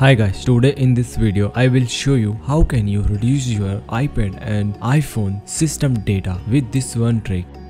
Hi guys, today in this video I will show you how can you reduce your iPad and iPhone system data with this one trick.